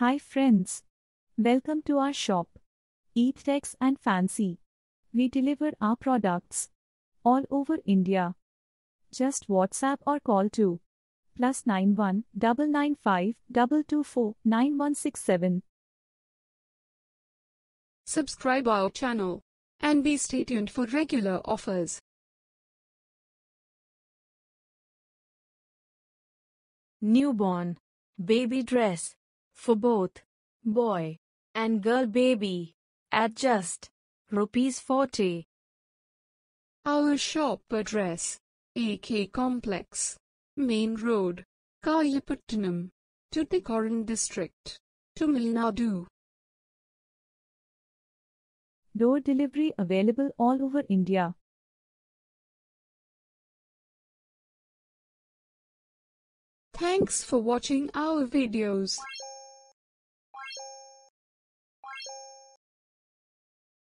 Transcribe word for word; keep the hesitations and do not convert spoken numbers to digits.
Hi friends, welcome to our shop, E I D Tex and Fancy. We deliver our products all over India. Just WhatsApp or call to plus nine one nine nine five two two four nine one six seven. Subscribe our channel and be stay tuned for regular offers. Newborn baby dress for both boy and girl baby at just rupees forty. Our shop address, A K Complex, Main Road, Kayalpatnam, Tuticorin District, Tamil Nadu. Door delivery available all over India. Thanks for watching our videos.